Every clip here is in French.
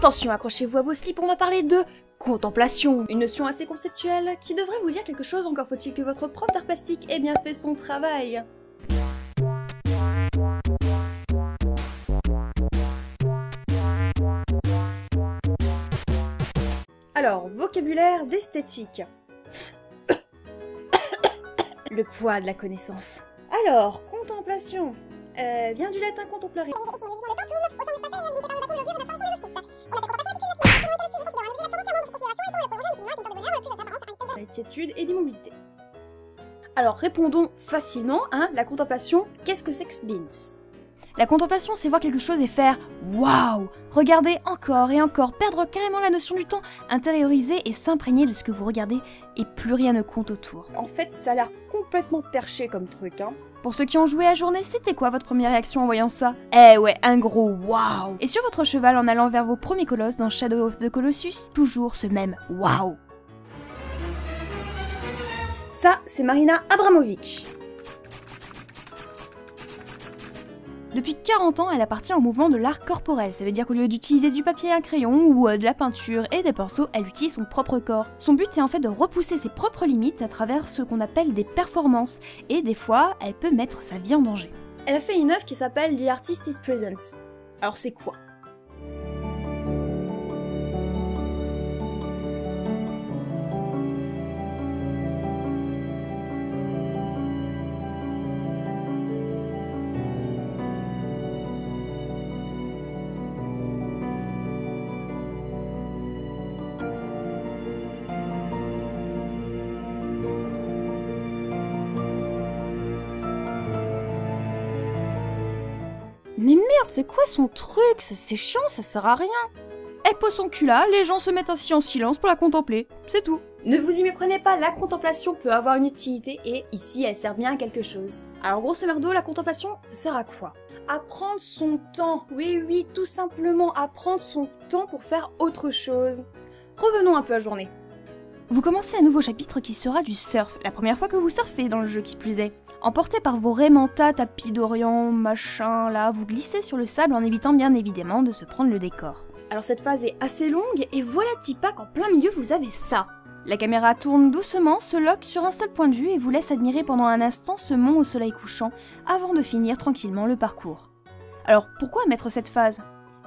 Attention, accrochez-vous à vos slips, on va parler de contemplation, une notion assez conceptuelle qui devrait vous dire quelque chose, encore faut-il que votre prof d'art plastique ait bien fait son travail. Alors, vocabulaire d'esthétique. Le poids de la connaissance. Alors, contemplation vient du latin contemplare. La quiétude et l'immobilité. Alors, répondons facilement, hein, la contemplation, qu'est-ce que c'est que Spins? La contemplation, c'est voir quelque chose et faire waouh! Regarder encore et encore, perdre carrément la notion du temps, intérioriser et s'imprégner de ce que vous regardez et plus rien ne compte autour. En fait, ça a l'air complètement perché comme truc, hein. Pour ceux qui ont joué à Journey, c'était quoi votre première réaction en voyant ça? Eh ouais, un gros waouh! Et sur votre cheval en allant vers vos premiers colosses dans Shadow of the Colossus, toujours ce même waouh! Ça, c'est Marina Abramovic. Depuis 40 ans, elle appartient au mouvement de l'art corporel, ça veut dire qu'au lieu d'utiliser du papier et un crayon ou de la peinture et des pinceaux, elle utilise son propre corps. Son but est en fait de repousser ses propres limites à travers ce qu'on appelle des performances, et des fois, elle peut mettre sa vie en danger. Elle a fait une œuvre qui s'appelle The Artist is Present. Alors c'est quoi? Mais merde, c'est quoi son truc? C'est chiant, ça sert à rien. Elle pose son cul là, les gens se mettent ainsi en silence pour la contempler, c'est tout. Ne vous y méprenez pas, la contemplation peut avoir une utilité et ici elle sert bien à quelque chose. Alors grosso merdo, la contemplation, ça sert à quoi? À prendre son temps, oui, tout simplement, à prendre son temps pour faire autre chose. Revenons un peu à Journée. Vous commencez un nouveau chapitre qui sera du surf, la première fois que vous surfez dans le jeu qui plus est. Emporté par vos raimentas, tapis d'Orient, machin là, vous glissez sur le sable en évitant bien évidemment de se prendre le décor. Alors cette phase est assez longue et voilà Tipac en plein milieu vous avez ça. La caméra tourne doucement, se loque sur un seul point de vue et vous laisse admirer pendant un instant ce mont au soleil couchant avant de finir tranquillement le parcours. Alors pourquoi mettre cette phase ?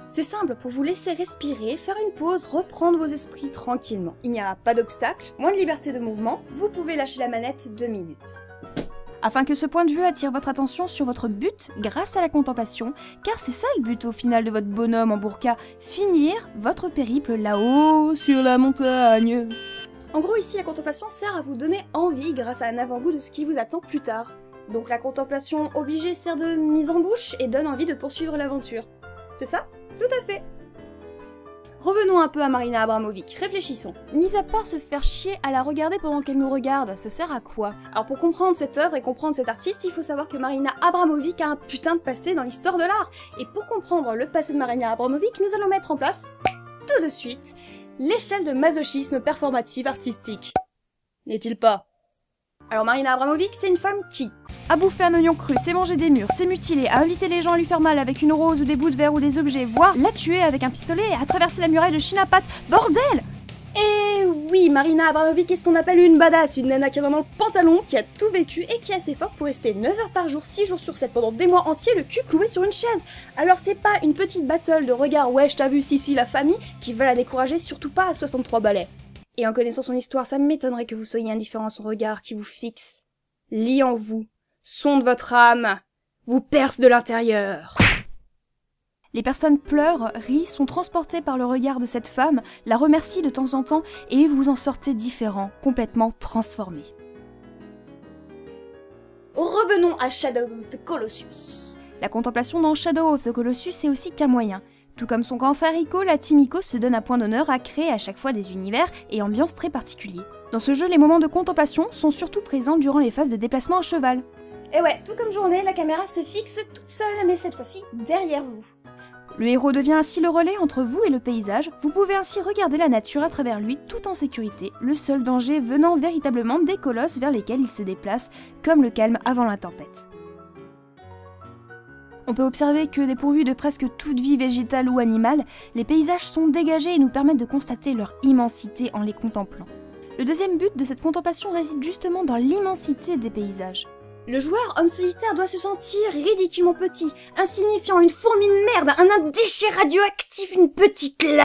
C'est simple, pour vous laisser respirer, faire une pause, reprendre vos esprits tranquillement. Il n'y a pas d'obstacle, moins de liberté de mouvement, vous pouvez lâcher la manette 2 minutes. Afin que ce point de vue attire votre attention sur votre but grâce à la contemplation, car c'est ça le but au final de votre bonhomme en burqa, finir votre périple là-haut sur la montagne. En gros ici la contemplation sert à vous donner envie grâce à un avant-goût de ce qui vous attend plus tard. Donc la contemplation obligée sert de mise en bouche et donne envie de poursuivre l'aventure. C'est ça ? Tout à fait. Revenons un peu à Marina Abramovic, réfléchissons. Mis à part se faire chier à la regarder pendant qu'elle nous regarde, ça sert à quoi? Alors pour comprendre cette œuvre et comprendre cet artiste, il faut savoir que Marina Abramovic a un putain de passé dans l'histoire de l'art. Et pour comprendre le passé de Marina Abramovic, nous allons mettre en place, tout de suite, l'échelle de masochisme performative artistique. N'est-il pas? Alors Marina Abramovic, c'est une femme qui a bouffé un oignon cru, s'est mangé des murs, s'est mutilée, a invité les gens à lui faire mal avec une rose ou des bouts de verre ou des objets, voire l'a tué avec un pistolet et a traversé la muraille de Chine à pattes. Bordel! Et oui, Marina Abramovic est ce qu'on appelle une badass, une nana qui a vraiment le pantalon, qui a tout vécu et qui est assez forte pour rester 9 heures par jour, 6 jours sur 7, pendant des mois entiers, le cul cloué sur une chaise. Alors c'est pas une petite battle de regard, ouais je t'as vu, si si la famille, qui veut la décourager, surtout pas à 63 balais. Et en connaissant son histoire, ça m'étonnerait que vous soyez indifférent à son regard qui vous fixe, lit en vous, sonde votre âme, vous perce de l'intérieur. Les personnes pleurent, rient, sont transportées par le regard de cette femme, la remercient de temps en temps et vous en sortez différent, complètement transformé. Revenons à Shadow of the Colossus. La contemplation dans Shadow of the Colossus est aussi qu'un moyen. Tout comme son grand frère Ico, la team Ico se donne un point d'honneur à créer à chaque fois des univers et ambiances très particuliers. Dans ce jeu, les moments de contemplation sont surtout présents durant les phases de déplacement à cheval. Et ouais, tout comme Journée, la caméra se fixe toute seule, mais cette fois-ci derrière vous. Le héros devient ainsi le relais entre vous et le paysage, vous pouvez ainsi regarder la nature à travers lui tout en sécurité, le seul danger venant véritablement des colosses vers lesquels il se déplace, comme le calme avant la tempête. On peut observer que dépourvus de presque toute vie végétale ou animale, les paysages sont dégagés et nous permettent de constater leur immensité en les contemplant. Le deuxième but de cette contemplation réside justement dans l'immensité des paysages. Le joueur homme solitaire doit se sentir ridiculement petit, insignifiant, une fourmi de merde, un déchet radioactif, une petite la...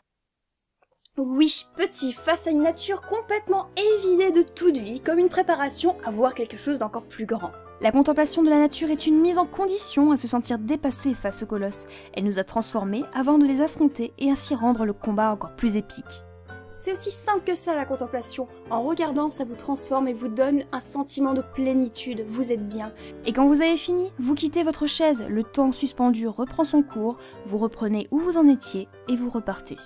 Oui, petit, face à une nature complètement évidée de toute vie, comme une préparation à voir quelque chose d'encore plus grand. La contemplation de la nature est une mise en condition à se sentir dépassé face aux colosses. Elle nous a transformés avant de les affronter et ainsi rendre le combat encore plus épique. C'est aussi simple que ça la contemplation. En regardant, ça vous transforme et vous donne un sentiment de plénitude, vous êtes bien. Et quand vous avez fini, vous quittez votre chaise, le temps suspendu reprend son cours, vous reprenez où vous en étiez et vous repartez.